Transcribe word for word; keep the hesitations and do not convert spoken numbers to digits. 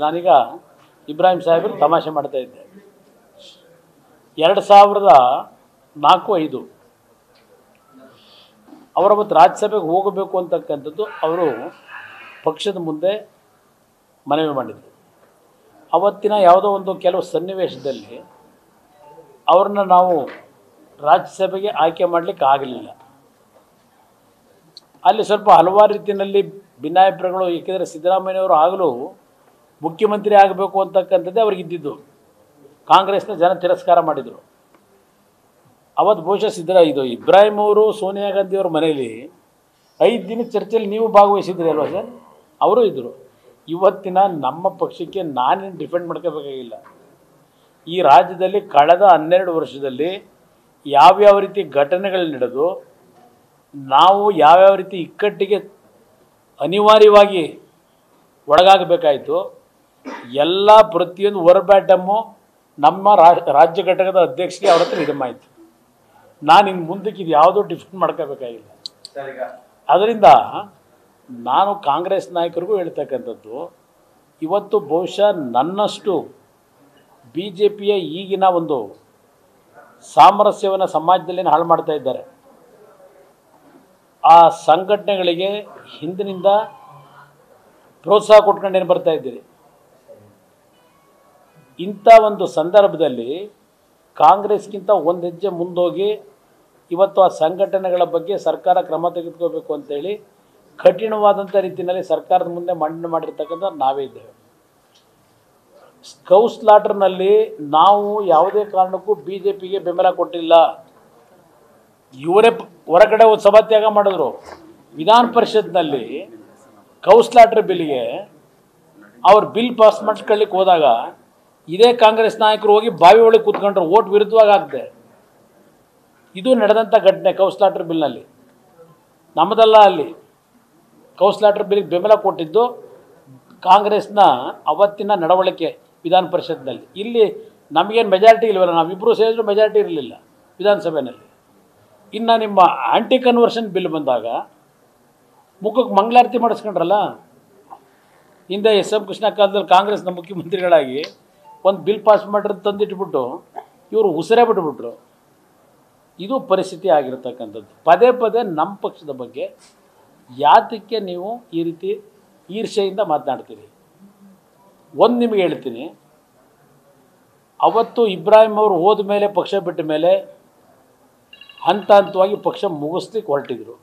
ನಾನೀಗ ಇಬ್ರಾಹಿಂ ಸಾಹೇಬರು ತಮಾಷೆ ಮಾಡ್ತಾ ಇದ್ದೆ. ಎರಡು ಸಾವಿರದ ನಾಲ್ಕು ಐದು ಅವರ ಮತ್ತು ರಾಜ್ಯಸಭೆಗೆ ಹೋಗಬೇಕು ಅಂತಕ್ಕಂಥದ್ದು ಅವರು ಪಕ್ಷದ ಮುಂದೆ ಮನವಿ ಮಾಡಿದರು. ಅವತ್ತಿನ ಯಾವುದೋ ಒಂದು ಕೆಲವು ಸನ್ನಿವೇಶದಲ್ಲಿ ಅವ್ರನ್ನ ನಾವು ರಾಜ್ಯಸಭೆಗೆ ಆಯ್ಕೆ ಮಾಡಲಿಕ್ಕೆ ಆಗಲಿಲ್ಲ. ಅಲ್ಲಿ ಸ್ವಲ್ಪ ಹಲವಾರು ರೀತಿಯಲ್ಲಿ ಭಿನ್ನಾಭಿಪ್ರಾಯಗಳು, ಏಕೆಂದರೆ ಸಿದ್ದರಾಮಯ್ಯವರು ಆಗಲೂ ಮುಖ್ಯಮಂತ್ರಿ ಆಗಬೇಕು ಅಂತಕ್ಕಂಥದ್ದೇ ಅವ್ರಿಗಿದ್ದಿದ್ದು. ಕಾಂಗ್ರೆಸ್ನ ಜನ ತಿರಸ್ಕಾರ ಮಾಡಿದರು. ಅವತ್ತು ಬಹುಶಃ ಸಿದ್ದರಾಮ ಇದು ಇಬ್ರಾಹಿಂ ಅವರು ಸೋನಿಯಾ ಗಾಂಧಿಯವ್ರ ಮನೆಯಲ್ಲಿ ಐದು ದಿನ ಚರ್ಚೆಯಲ್ಲಿ ನೀವು ಭಾಗವಹಿಸಿದ್ರಿ ಅಲ್ವಾ ಸರ್, ಅವರು ಇದ್ದರು. ಇವತ್ತಿನ ನಮ್ಮ ಪಕ್ಷಕ್ಕೆ ನಾನೇನು ಡಿಫೆಂಡ್ ಮಾಡ್ಕೋಬೇಕಾಗಿಲ್ಲ. ಈ ರಾಜ್ಯದಲ್ಲಿ ಕಳೆದ ಹನ್ನೆರಡು ವರ್ಷದಲ್ಲಿ ಯಾವ್ಯಾವ ರೀತಿ ಘಟನೆಗಳು ನಡೆದು ನಾವು ಯಾವ್ಯಾವ ರೀತಿ ಇಕ್ಕಟ್ಟಿಗೆ ಅನಿವಾರ್ಯವಾಗಿ ಒಳಗಾಗಬೇಕಾಯಿತು, ಎಲ್ಲ ಪ್ರತಿಯೊಂದು ಹೊರಬ್ಯಾಟಮ್ಮು ನಮ್ಮ ರಾಜ್ಯ ಘಟಕದ ಅಧ್ಯಕ್ಷರಿಗೆ ಅವ್ರ ಹತ್ರ ಇದಮ್ಮಾಯಿತು. ನಾನು ಇನ್ನು ಮುಂದಕ್ಕೆ ಇದು ಯಾವುದೋ ಡಿಫೆಂಡ್ ಮಾಡ್ಕೋಬೇಕಾಗಿಲ್ಲ. ಅದರಿಂದ ನಾನು ಕಾಂಗ್ರೆಸ್ ನಾಯಕರಿಗೂ ಹೇಳ್ತಕ್ಕಂಥದ್ದು, ಇವತ್ತು ಬಹುಶಃ ನನ್ನಷ್ಟು ಬಿ ಜೆ ಪಿಯ ಈಗಿನ ಒಂದು ಸಾಮರಸ್ಯವನ್ನು ಸಮಾಜದಲ್ಲಿ ಹಾಳು ಮಾಡ್ತಾ ಇದ್ದಾರೆ. ಆ ಸಂಘಟನೆಗಳಿಗೆ ಹಿಂದಿನಿಂದ ಪ್ರೋತ್ಸಾಹ ಕೊಟ್ಕೊಂಡೇನು ಬರ್ತಾ ಇದ್ದೀರಿ. ಇಂಥ ಒಂದು ಸಂದರ್ಭದಲ್ಲಿ ಕಾಂಗ್ರೆಸ್ಗಿಂತ ಒಂದು ಹೆಜ್ಜೆ ಮುಂದೋಗಿ ಇವತ್ತು ಆ ಸಂಘಟನೆಗಳ ಬಗ್ಗೆ ಸರ್ಕಾರ ಕ್ರಮ ತೆಗೆದುಕೋಬೇಕು ಅಂತೇಳಿ ಕಠಿಣವಾದಂಥ ರೀತಿಯಲ್ಲಿ ಸರ್ಕಾರದ ಮುಂದೆ ಮಂಡನೆ ಮಾಡಿರ್ತಕ್ಕಂಥ ನಾವೇ ಇದ್ದೇವೆ. ಕೌಸ್ಲಾಟರ್ನಲ್ಲಿ ನಾವು ಯಾವುದೇ ಕಾರಣಕ್ಕೂ ಬಿ ಜೆ ಪಿಗೆ ಬೆಂಬಲ ಕೊಟ್ಟಿಲ್ಲ. ಇವರೇ ಹೊರಗಡೆ ಸಭಾತ್ಯಾಗ ಮಾಡಿದ್ರು. ವಿಧಾನ ಪರಿಷತ್ನಲ್ಲಿ ಕೌಸ್ಲಾಟರ್ ಬಿಲ್ಗೆ ಅವ್ರ ಬಿಲ್ ಪಾಸ್ ಮಾಡಿಸ್ಕೊಳ್ಳಿಕ್ಕೆ ಹೋದಾಗ ಇದೇ ಕಾಂಗ್ರೆಸ್ ನಾಯಕರು ಹೋಗಿ ಬಾವಿ ಒಳಗೆ ಕೂತ್ಕೊಂಡ್ರು. ಓಟ್ ವಿರುದ್ಧವಾಗಿ ಆಗಿದೆ. ಇದು ನಡೆದಂಥ ಘಟನೆ ಕೌಸ್ಲಾಟರ್ ಬಿಲ್ನಲ್ಲಿ. ನಮ್ಮದಲ್ಲ, ಅಲ್ಲಿ ಕೌಸ್ಲಾಟರ್ ಬಿಲ್ಗೆ ಬೆಂಬಲ ಕೊಟ್ಟಿದ್ದು ಕಾಂಗ್ರೆಸ್ನ ಅವತ್ತಿನ ನಡವಳಿಕೆ ವಿಧಾನ ಪರಿಷತ್ನಲ್ಲಿ. ಇಲ್ಲಿ ನಮಗೇನು ಮೆಜಾರಿಟಿ ಇಲ್ವಲ್ಲ, ನಾವಿಬ್ಬರು ಸೇರಿದ್ರು ಮೆಜಾರಿಟಿ ಇರಲಿಲ್ಲ ವಿಧಾನಸಭೆಯಲ್ಲಿ. ಇನ್ನು ನಿಮ್ಮ ಆ್ಯಂಟಿ ಕನ್ವರ್ಷನ್ ಬಿಲ್ ಬಂದಾಗ ಮುಖಕ್ಕೆ ಮಂಗಳಾರತಿ ಮಾಡಿಸ್ಕೊಂಡ್ರಲ್ಲ. ಹಿಂದೆ ಎಸ್ ಎಂ ಕೃಷ್ಣ ಕಾಲದಲ್ಲಿ ಕಾಂಗ್ರೆಸ್ನ ಮುಖ್ಯಮಂತ್ರಿಗಳಾಗಿ ಒಂದು ಬಿಲ್ ಪಾಸ್ ಮಾಡಿರೋ ತಂದಿಟ್ಬಿಟ್ಟು ಇವರು ಉಸಿರೇ ಬಿಟ್ಬಿಟ್ರು. ಇದು ಪರಿಸ್ಥಿತಿ ಆಗಿರತಕ್ಕಂಥದ್ದು. ಪದೇ ಪದೇ ನಮ್ಮ ಪಕ್ಷದ ಬಗ್ಗೆ ಯಾತಕ್ಕೆ ನೀವು ಈ ರೀತಿ ಈರ್ಷೆಯಿಂದ ಮಾತನಾಡ್ತೀರಿ? ಒಂದು ನಿಮಗೆ ಹೇಳ್ತೀನಿ, ಅವತ್ತು ಇಬ್ರಾಹಿಂ ಅವರು ಹೋದ ಮೇಲೆ, ಪಕ್ಷ ಬಿಟ್ಟ ಮೇಲೆ ಹಂತ ಹಂತವಾಗಿ ಪಕ್ಷ ಮುಗಿಸ್ಲಿಕ್ಕೆ ಹೊರಟಿದ್ರು.